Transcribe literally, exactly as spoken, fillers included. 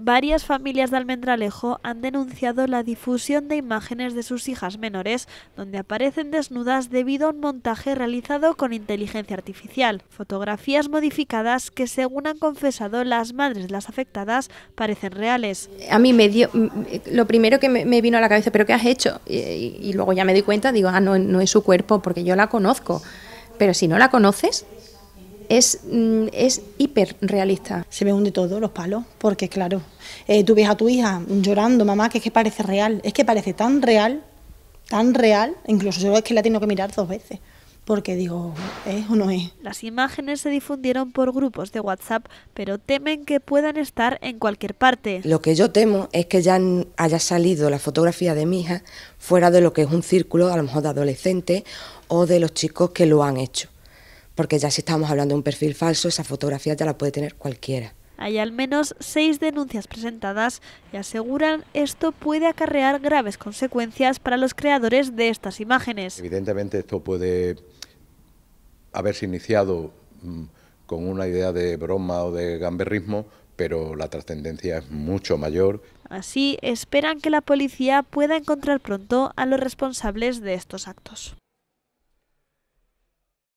Varias familias de Almendralejo han denunciado la difusión de imágenes de sus hijas menores, donde aparecen desnudas debido a un montaje realizado con inteligencia artificial. Fotografías modificadas que, según han confesado las madres de las afectadas, parecen reales. A mí me dio, lo primero que me vino a la cabeza, ¿pero qué has hecho? Y, y luego ya me di cuenta, digo, ah, no, no es su cuerpo, porque yo la conozco. Pero si no la conoces, es, es hiperrealista. Se me hunde todo, los palos, porque claro, eh, tú ves a tu hija llorando, mamá, que es que parece real, es que parece tan real, tan real, incluso yo es que la tengo que mirar dos veces, porque digo, ¿es o no es? Las imágenes se difundieron por grupos de WhatsApp, pero temen que puedan estar en cualquier parte. Lo que yo temo es que ya haya salido la fotografía de mi hija fuera de lo que es un círculo, a lo mejor de adolescentes o de los chicos que lo han hecho. Porque ya si estamos hablando de un perfil falso, esa fotografía ya la puede tener cualquiera. Hay al menos seis denuncias presentadas y aseguran esto puede acarrear graves consecuencias para los creadores de estas imágenes. Evidentemente esto puede haberse iniciado mmm, con una idea de broma o de gamberrismo, pero la trascendencia es mucho mayor. Así, esperan que la policía pueda encontrar pronto a los responsables de estos actos.